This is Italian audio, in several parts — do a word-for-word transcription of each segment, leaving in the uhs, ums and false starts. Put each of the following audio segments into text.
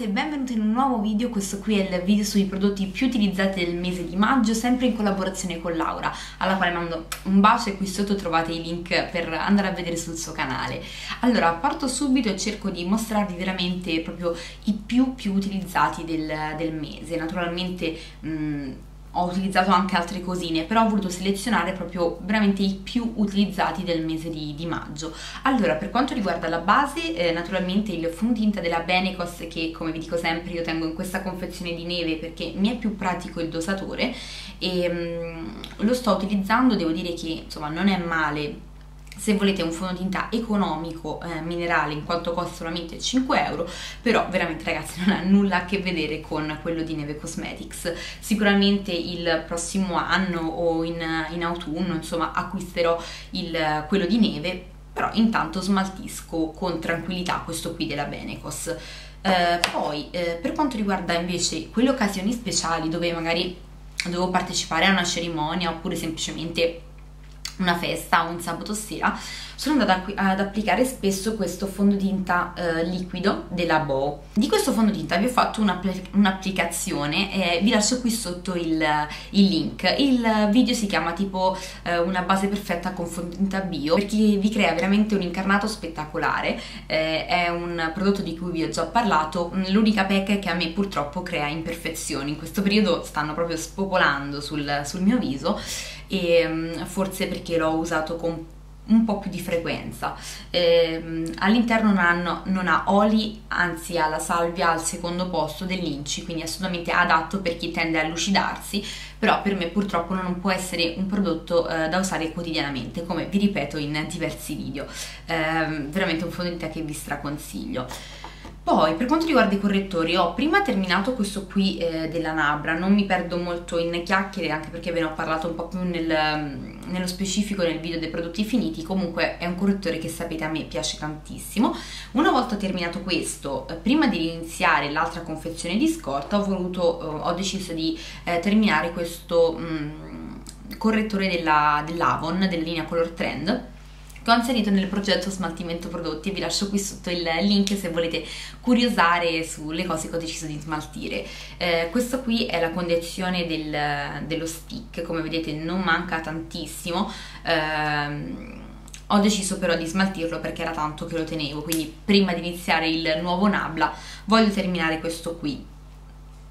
ragazzi e benvenuti in un nuovo video. Questo qui è il video sui prodotti più utilizzati del mese di maggio, sempre in collaborazione con Laura, alla quale mando un bacio e qui sotto trovate i link per andare a vedere sul suo canale. Allora, parto subito e cerco di mostrarvi veramente proprio i più più utilizzati del, del mese. Naturalmente mh, ho utilizzato anche altre cosine, però ho voluto selezionare proprio veramente i più utilizzati del mese di, di maggio. Allora, per quanto riguarda la base, eh, naturalmente il fondotinta della Benecos, che come vi dico sempre io tengo in questa confezione di Neve perché mi è più pratico il dosatore e mh, lo sto utilizzando. Devo dire che insomma non è male. Se volete un fondotinta economico, eh, minerale, in quanto costa solamente cinque euro, però veramente ragazzi non ha nulla a che vedere con quello di Neve Cosmetics. Sicuramente il prossimo anno o in, in autunno, insomma, acquisterò il, quello di Neve, però intanto smaltisco con tranquillità questo qui della Benecos. Eh, poi, eh, per quanto riguarda invece quelle occasioni speciali dove magari devo partecipare a una cerimonia oppure semplicemente una festa o un sabato sera, sono andata ad applicare spesso questo fondotinta eh, liquido della Bo. Di questo fondotinta vi ho fatto un'applicazione, eh, vi lascio qui sotto il, il link. Il video si chiama tipo eh, una base perfetta con fondotinta bio, perché vi crea veramente un incarnato spettacolare. Eh, è un prodotto di cui vi ho già parlato. L'unica pecca è che a me purtroppo crea imperfezioni. In questo periodo stanno proprio spopolando sul, sul mio viso, e forse perché l'ho usato con un po' più di frequenza. Eh, all'interno non, non ha oli, anzi ha la salvia al secondo posto dell'inci, quindi è assolutamente adatto per chi tende a lucidarsi, però per me purtroppo non può essere un prodotto eh, da usare quotidianamente, come vi ripeto in diversi video. Eh, veramente un fondotinta che vi straconsiglio. Poi per quanto riguarda i correttori, ho prima terminato questo qui eh, della Nabla. Non mi perdo molto in chiacchiere, anche perché ve ne ho parlato un po' più nel, nello specifico nel video dei prodotti finiti. Comunque è un correttore che sapete a me piace tantissimo. Una volta terminato questo, eh, prima di iniziare l'altra confezione di scorta ho, voluto, eh, ho deciso di eh, terminare questo mh, correttore della, dell'Avon, della linea Color Trend, che ho inserito nel progetto smaltimento prodotti. Vi lascio qui sotto il link se volete curiosare sulle cose che ho deciso di smaltire. Eh, questo qui è la condizione del, dello stick, come vedete non manca tantissimo. Eh, ho deciso però di smaltirlo perché era tanto che lo tenevo, quindi prima di iniziare il nuovo Nabla voglio terminare questo qui.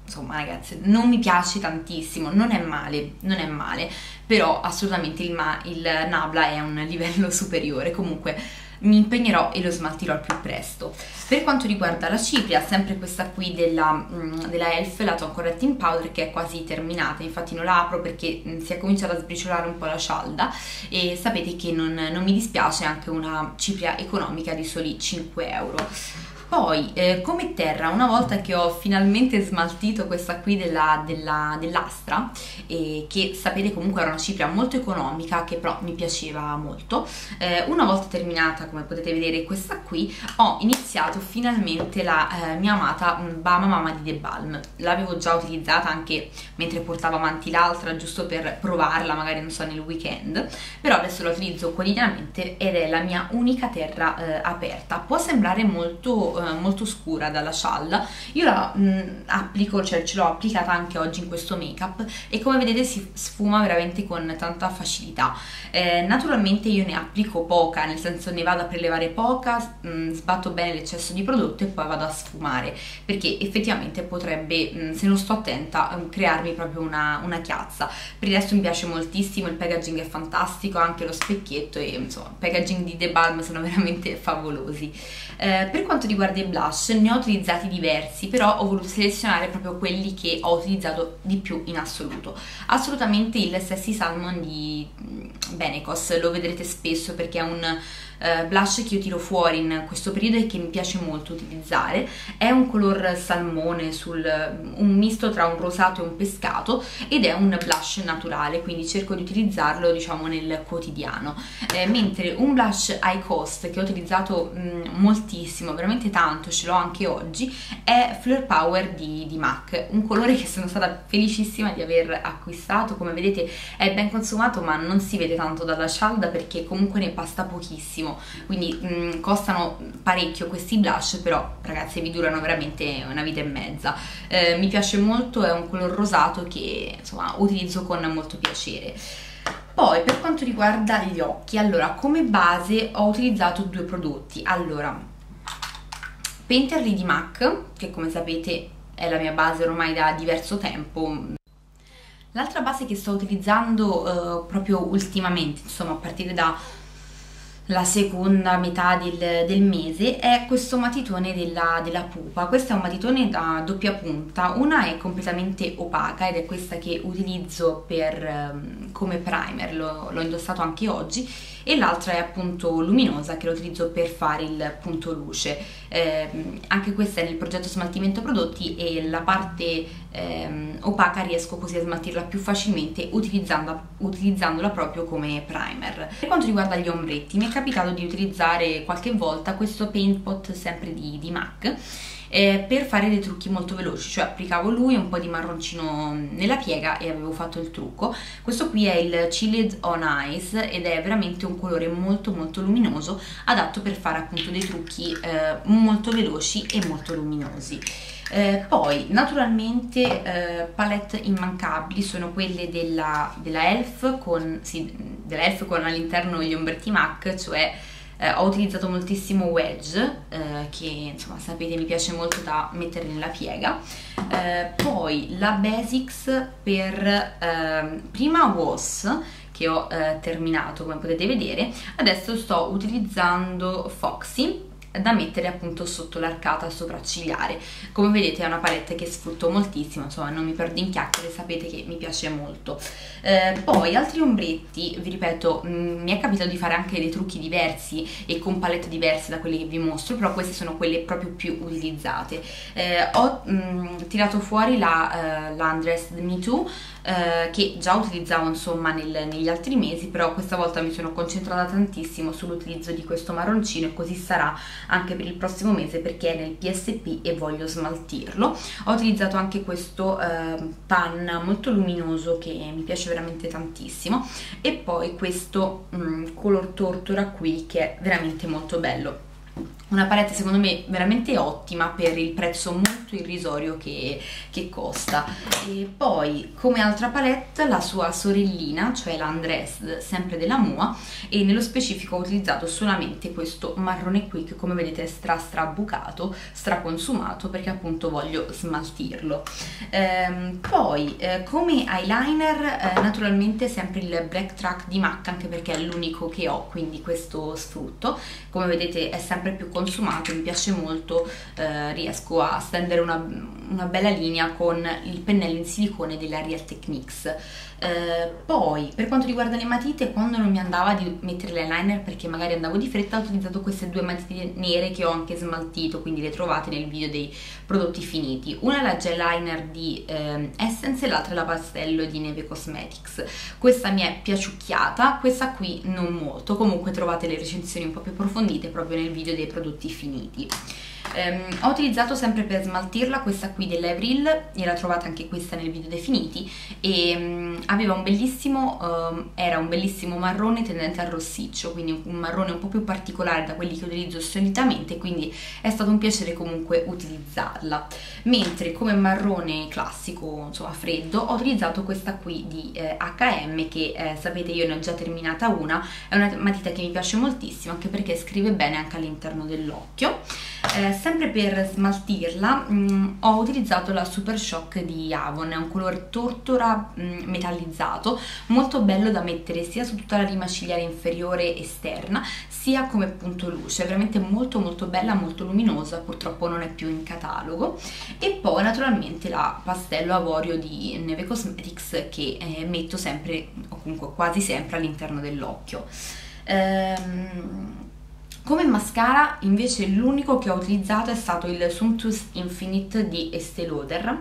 Insomma ragazzi, non mi piace tantissimo, non è male, non è male, però assolutamente il, ma, il Nabla è a un livello superiore. Comunque mi impegnerò e lo smaltirò al più presto. Per quanto riguarda la cipria, sempre questa qui della, della Elf, la Tone Correcting Powder, che è quasi terminata. Infatti non la apro perché si è cominciata a sbriciolare un po' la cialda, e sapete che non, non mi dispiace anche una cipria economica di soli cinque euro. Poi, eh, come terra, una volta che ho finalmente smaltito questa qui della, della, dell'Astra, eh, che sapete comunque era una cipria molto economica, che però mi piaceva molto, eh, una volta terminata, come potete vedere, questa qui, ho iniziato finalmente la eh, mia amata Bama Mama di The Balm. L'avevo già utilizzata anche mentre portavo avanti l'altra, giusto per provarla, magari non so, nel weekend, però adesso la utilizzo quotidianamente ed è la mia unica terra eh, aperta. Può sembrare molto... molto scura dalla cialla. Io la mh, applico, cioè ce l'ho applicata anche oggi in questo make up e come vedete si sfuma veramente con tanta facilità. Eh, naturalmente io ne applico poca, nel senso ne vado a prelevare poca, mh, sbatto bene l'eccesso di prodotto e poi vado a sfumare, perché effettivamente potrebbe, mh, se non sto attenta, mh, crearmi proprio una, una chiazza. Per il resto mi piace moltissimo, il packaging è fantastico, anche lo specchietto, e insomma packaging di The Balm sono veramente favolosi. Eh, per quanto riguarda dei blush, ne ho utilizzati diversi, però ho voluto selezionare proprio quelli che ho utilizzato di più in assoluto. Assolutamente il Sexy Salmon di Benecos, lo vedrete spesso perché è un eh, blush che io tiro fuori in questo periodo e che mi piace molto utilizzare. È un color salmone, sul, un misto tra un rosato e un pescato, ed è un blush naturale, quindi cerco di utilizzarlo diciamo nel quotidiano. Eh, mentre un blush high cost che ho utilizzato mh, moltissimo, veramente tanto, ce l'ho anche oggi, è Fleur Power di, di MAC, un colore che sono stata felicissima di aver acquistato. Come vedete è ben consumato ma non si vede tanto dalla cialda perché comunque ne pasta pochissimo. tantissimo, quindi mh, costano parecchio questi blush, però ragazzi vi durano veramente una vita e mezza. Eh, mi piace molto, è un color rosato che insomma utilizzo con molto piacere. Poi per quanto riguarda gli occhi, allora come base ho utilizzato due prodotti, allora Painterly di MAC, che come sapete è la mia base ormai da diverso tempo. L'altra base che sto utilizzando eh, proprio ultimamente, insomma a partire dalla seconda metà del, del mese, è questo matitone della, della Pupa. Questo è un matitone da doppia punta, una è completamente opaca ed è questa che utilizzo per, come primer, l'ho indossato anche oggi, e l'altra è appunto luminosa, che lo utilizzo per fare il punto luce. Eh, anche questa è nel progetto smaltimento prodotti, e la parte ehm, opaca riesco così a smaltirla più facilmente utilizzandola, utilizzandola proprio come primer. Per quanto riguarda gli ombretti, mi è capitato di utilizzare qualche volta questo paint pot sempre di, di MAC eh, per fare dei trucchi molto veloci, cioè applicavo lui, un po' di marroncino nella piega e avevo fatto il trucco. Questo qui è il Chilled on Ice ed è veramente un colore molto molto luminoso, adatto per fare appunto dei trucchi eh, molto veloci e molto luminosi. Eh, poi naturalmente eh, palette immancabili sono quelle della, della Elf con, sì, dell'Elf con all'interno gli ombretti MAC, cioè eh, ho utilizzato moltissimo Wedge, eh, che insomma sapete mi piace molto da mettere nella piega. Eh, poi la Basics per eh, prima Was, che ho eh, terminato come potete vedere, adesso sto utilizzando Foxy da mettere appunto sotto l'arcata sopraccigliare. Come vedete è una palette che sfrutto moltissimo, insomma non mi perdo in chiacchiere, sapete che mi piace molto. Eh, poi altri ombretti, vi ripeto, mh, mi è capitato di fare anche dei trucchi diversi e con palette diverse da quelle che vi mostro, però queste sono quelle proprio più utilizzate. Eh, ho mh, tirato fuori la, uh, la Undressed Me Too, Uh, che già utilizzavo insomma nel, negli altri mesi, però questa volta mi sono concentrata tantissimo sull'utilizzo di questo marroncino, e così sarà anche per il prossimo mese perché è nel P S P e voglio smaltirlo. Ho utilizzato anche questo uh, panna molto luminoso che mi piace veramente tantissimo, e poi questo um, color tortora qui che è veramente molto bello. Una palette secondo me veramente ottima per il prezzo molto irrisorio che, che costa. E poi come altra palette la sua sorellina, cioè la Undressed sempre della Mua, e nello specifico ho utilizzato solamente questo marrone qui che come vedete è stra stra bucato, stra consumato, perché appunto voglio smaltirlo. Ehm, poi eh, come eyeliner eh, naturalmente sempre il Black Track di MAC, anche perché è l'unico che ho, quindi questo sfrutto. Come vedete è sempre più consumato, mi piace molto, eh, riesco a stendere una, una bella linea con il pennello in silicone della Real Techniques. Eh, poi per quanto riguarda le matite, quando non mi andava di mettere l'eyeliner perché magari andavo di fretta, ho utilizzato queste due matite nere che ho anche smaltito, quindi le trovate nel video dei prodotti finiti. Una è la gel liner di eh, Essence e l'altra è la pastello di Neve Cosmetics. Questa mi è piaciucchiata, questa qui non molto, comunque trovate le recensioni un po' più approfondite proprio nel video dei prodotti finiti. Um, ho utilizzato sempre per smaltirla questa qui dell'Evril, gliela trovate anche questa nel video definiti, e um, aveva un bellissimo um, era un bellissimo marrone tendente al rossiccio, quindi un marrone un po' più particolare da quelli che utilizzo solitamente, quindi è stato un piacere comunque utilizzarla. Mentre come marrone classico, insomma freddo, ho utilizzato questa qui di eh, H and M, che eh, sapete io ne ho già terminata una, è una matita che mi piace moltissimo anche perché scrive bene anche all'interno dell'occhio. Eh, sempre per smaltirla mh, ho utilizzato la Super Shock di Avon, è un colore tortora mh, metallizzato, molto bello da mettere sia su tutta la rima ciliare inferiore esterna, sia come punto luce, è veramente molto molto bella, molto luminosa, purtroppo non è più in catalogo. E poi naturalmente la pastello avorio di Neve Cosmetics, che eh, metto sempre, o comunque quasi sempre, all'interno dell'occhio. ehm... Come mascara invece l'unico che ho utilizzato è stato il Sumptuous Infinite di Estée Lauder,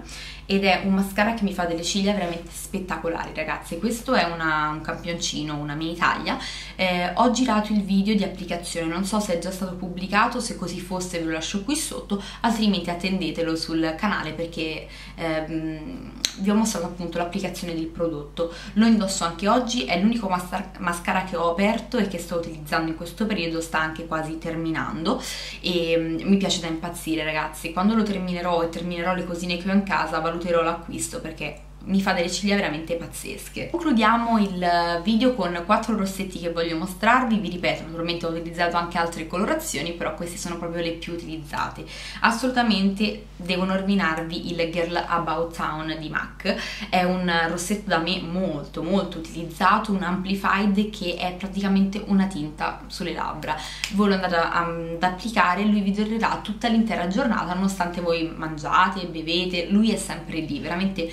ed è un mascara che mi fa delle ciglia veramente spettacolari, ragazzi. Questo è una, un campioncino, una mini taglia. Eh, ho girato il video di applicazione, non so se è già stato pubblicato, se così fosse ve lo lascio qui sotto, altrimenti attendetelo sul canale perché ehm, vi ho mostrato appunto l'applicazione del prodotto. Lo indosso anche oggi, è l'unico mascara che ho aperto e che sto utilizzando in questo periodo, sta anche quasi terminando e ehm, mi piace da impazzire, ragazzi. Quando lo terminerò e terminerò le cosine che ho in casa, valuterò l'acquisto perché mi fa delle ciglia veramente pazzesche. Concludiamo il video con quattro rossetti che voglio mostrarvi. Vi ripeto, naturalmente ho utilizzato anche altre colorazioni, però queste sono proprio le più utilizzate. Assolutamente devono ordinarvi il Girl About Town di MAC. È un rossetto da me molto molto utilizzato, un amplified che è praticamente una tinta sulle labbra. Voi lo andate ad applicare e lui vi durerà tutta l'intera giornata, nonostante voi mangiate, bevete, lui è sempre lì, veramente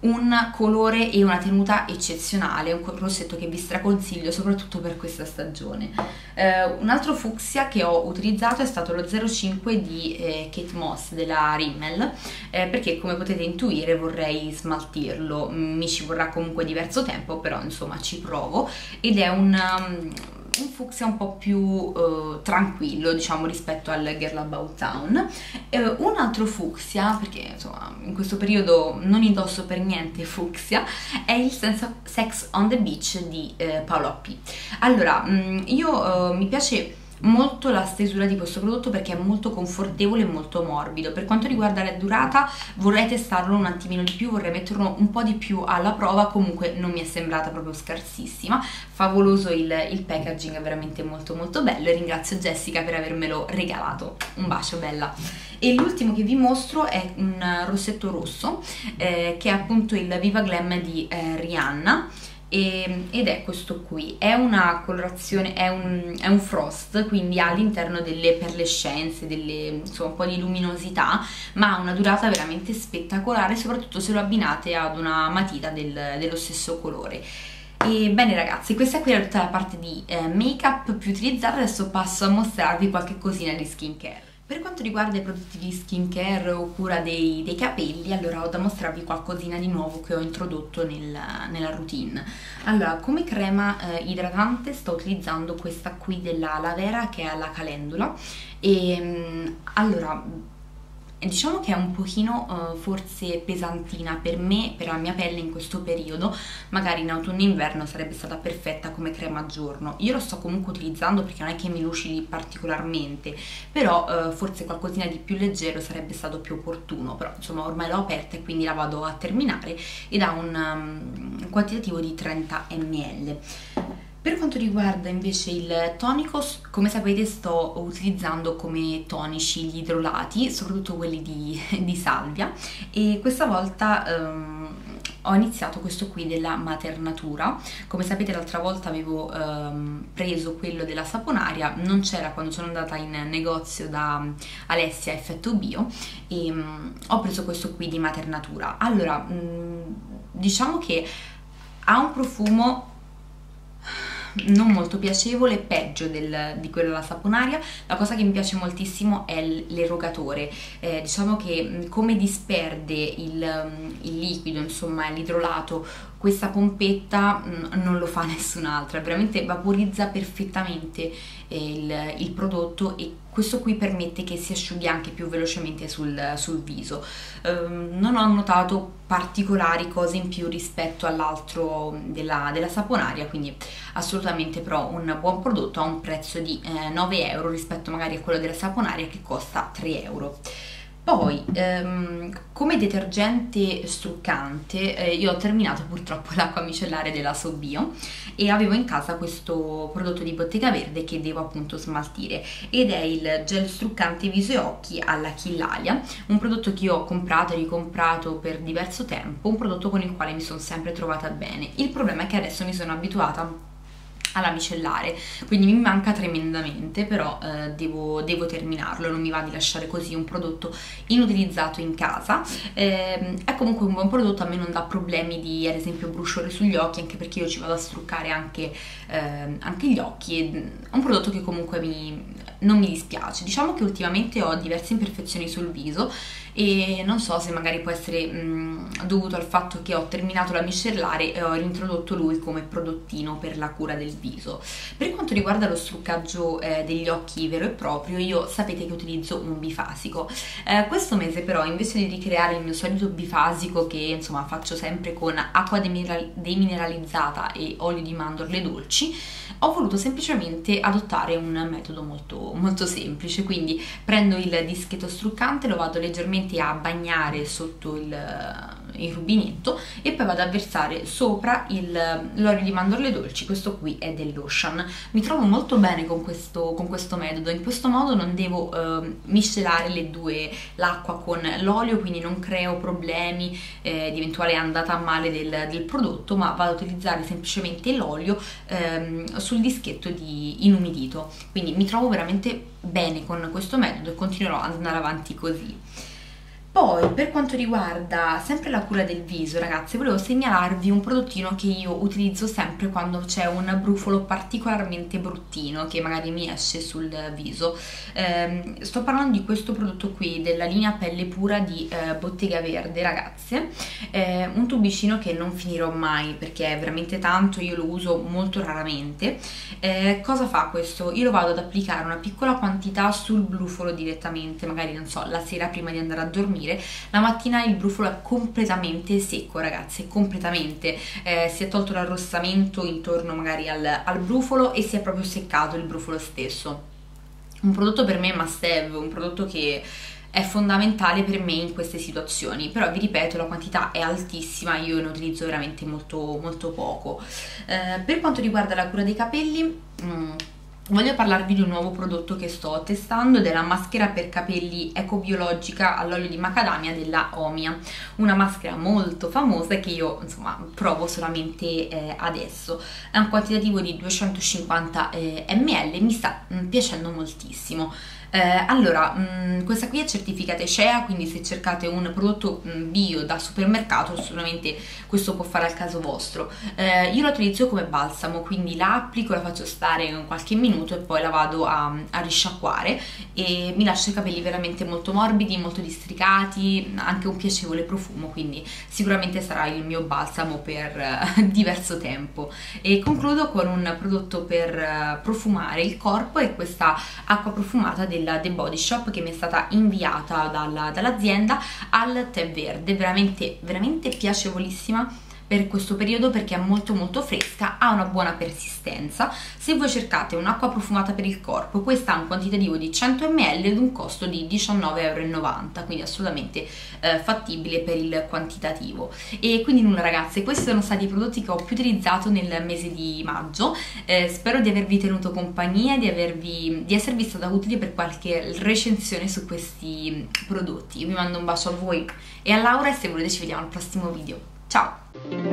un colore e una tenuta eccezionale, un rossetto che vi straconsiglio soprattutto per questa stagione. Eh, un altro fucsia che ho utilizzato è stato lo zero cinque di eh, Kate Moss della Rimmel, eh, perché come potete intuire vorrei smaltirlo, mi ci vorrà comunque diverso tempo, però insomma ci provo, ed è un... Um, un fucsia un po' più uh, tranquillo, diciamo, rispetto al Girl About Town. Uh, un altro fucsia, perché insomma in questo periodo non indosso per niente fucsia, è il Sex on the Beach di uh, Paola P. Allora, mh, io uh, mi piace molto la stesura di questo prodotto perché è molto confortevole e molto morbido. Per quanto riguarda la durata vorrei testarlo un attimino di più, vorrei metterlo un po' di più alla prova, comunque non mi è sembrata proprio scarsissima. Favoloso il, il packaging, è veramente molto molto bello e ringrazio Jessica per avermelo regalato, un bacio bella. E l'ultimo che vi mostro è un rossetto rosso eh, che è appunto il Viva Glam di eh, Rihanna, ed è questo qui. È una colorazione, è un, è un frost, quindi ha all'interno delle perlescenze, delle, insomma, un po' di luminosità, ma ha una durata veramente spettacolare, soprattutto se lo abbinate ad una matita del, dello stesso colore. E bene ragazzi, questa qui era tutta la parte di eh, make up più utilizzata. Adesso passo a mostrarvi qualche cosina di skincare. Per quanto riguarda i prodotti di skincare o cura dei, dei capelli, allora ho da mostrarvi qualcosina di nuovo che ho introdotto nel, nella routine. Allora, come crema eh, idratante sto utilizzando questa qui della Lavera, che è alla calendula. E allora, diciamo che è un pochino uh, forse pesantina per me, per la mia pelle in questo periodo. Magari in autunno e inverno sarebbe stata perfetta come crema a giorno. Io lo sto comunque utilizzando perché non è che mi lucidi particolarmente, però uh, forse qualcosina di più leggero sarebbe stato più opportuno. Però insomma ormai l'ho aperta e quindi la vado a terminare, ed ha un, um, un quantitativo di trenta millilitri. Per quanto riguarda invece il tonico, come sapete sto utilizzando come tonici gli idrolati, soprattutto quelli di, di salvia, e questa volta ehm, ho iniziato questo qui della Mater Natura. Come sapete l'altra volta avevo ehm, preso quello della Saponaria, non c'era quando sono andata in negozio da Alessia Effetto Bio, e mh, ho preso questo qui di Mater Natura. Allora, mh, diciamo che ha un profumo non molto piacevole, peggio del, di quello della Saponaria. La cosa che mi piace moltissimo è l'erogatore, eh, diciamo che come disperde il, il liquido, insomma l'idrolato, questa pompetta mh, non lo fa nessun'altra, veramente vaporizza perfettamente il, il prodotto, e questo qui permette che si asciughi anche più velocemente sul, sul viso. Um, non ho notato particolari cose in più rispetto all'altro della, della Saponaria, quindi assolutamente però un buon prodotto a un prezzo di eh, nove euro rispetto magari a quello della Saponaria che costa tre euro. Poi, ehm, come detergente struccante, eh, io ho terminato purtroppo l'acqua micellare della SoBio e avevo in casa questo prodotto di Bottega Verde che devo appunto smaltire, ed è il gel struccante viso e occhi alla Chillalia, un prodotto che io ho comprato e ricomprato per diverso tempo, un prodotto con il quale mi sono sempre trovata bene. Il problema è che adesso mi sono abituata alla micellare, quindi mi manca tremendamente, però eh, devo, devo terminarlo, non mi va di lasciare così un prodotto inutilizzato in casa. Eh, è comunque un buon prodotto, a me non dà problemi di ad esempio brusciore sugli occhi, anche perché io ci vado a struccare anche, eh, anche gli occhi. È un prodotto che comunque mi, non mi dispiace. Diciamo che ultimamente ho diverse imperfezioni sul viso e non so se magari può essere mh, dovuto al fatto che ho terminato la micellare e ho reintrodotto lui come prodottino per la cura del viso. Per quanto riguarda lo struccaggio eh, degli occhi vero e proprio, io sapete che utilizzo un bifasico. Eh, questo mese però, invece di ricreare il mio solito bifasico che insomma faccio sempre con acqua demineralizzata e olio di mandorle dolci, ho voluto semplicemente adottare un metodo molto, molto semplice. Quindi prendo il dischetto struccante, lo vado leggermente a bagnare sotto il, il rubinetto e poi vado a versare sopra l'olio di mandorle dolci. Questo qui è dell'Ocean. Mi trovo molto bene con questo, con questo metodo. In questo modo non devo eh, miscelare le due, l'acqua con l'olio, quindi non creo problemi eh, di eventuale andata a male del, del prodotto, ma vado a utilizzare semplicemente l'olio ehm, sul dischetto di inumidito. Quindi mi trovo veramente bene con questo metodo e continuerò ad andare avanti così. Poi per quanto riguarda sempre la cura del viso, ragazze, volevo segnalarvi un prodottino che io utilizzo sempre quando c'è un brufolo particolarmente bruttino che magari mi esce sul viso. Eh, sto parlando di questo prodotto qui della linea Pelle Pura di eh, Bottega Verde, ragazze. Eh, un tubicino che non finirò mai perché è veramente tanto, io lo uso molto raramente. Eh, cosa fa questo? Io lo vado ad applicare una piccola quantità sul brufolo direttamente, magari non so, la sera prima di andare a dormire. La mattina il brufolo è completamente secco, ragazzi, completamente eh, si è tolto l'arrossamento intorno magari al, al brufolo e si è proprio seccato il brufolo stesso. Un prodotto per me must have, un prodotto che è fondamentale per me in queste situazioni, però vi ripeto, la quantità è altissima, io ne utilizzo veramente molto, molto poco. Eh, per quanto riguarda la cura dei capelli, mm, voglio parlarvi di un nuovo prodotto che sto testando, della maschera per capelli ecobiologica all'olio di macadamia della Omia, una maschera molto famosa che io insomma provo solamente eh, adesso. È un quantitativo di duecentocinquanta eh, ml e mi sta mh, piacendo moltissimo. Eh, allora, mh, questa qui è certificata I C E A, quindi se cercate un prodotto mh, bio da supermercato assolutamente questo può fare al caso vostro. Eh, io la utilizzo come balsamo, quindi la applico, la faccio stare in qualche minuto e poi la vado a, a risciacquare e mi lascia i capelli veramente molto morbidi, molto districati, anche un piacevole profumo, quindi sicuramente sarà il mio balsamo per eh, diverso tempo. E concludo con un prodotto per eh, profumare il corpo, e questa acqua profumata del The Body Shop che mi è stata inviata dall'azienda dall al tè verde, veramente, veramente piacevolissima per questo periodo perché è molto molto fresca, ha una buona persistenza. Se voi cercate un'acqua profumata per il corpo, questa ha un quantitativo di cento millilitri ed un costo di diciannove e novanta euro, quindi assolutamente eh, fattibile per il quantitativo. E quindi nulla ragazze, questi sono stati i prodotti che ho più utilizzato nel mese di maggio. Eh, spero di avervi tenuto compagnia, di, avervi, di esservi stata utile per qualche recensione su questi prodotti. Io vi mando un bacio a voi e a Laura e se volete ci vediamo al prossimo video. Ciao!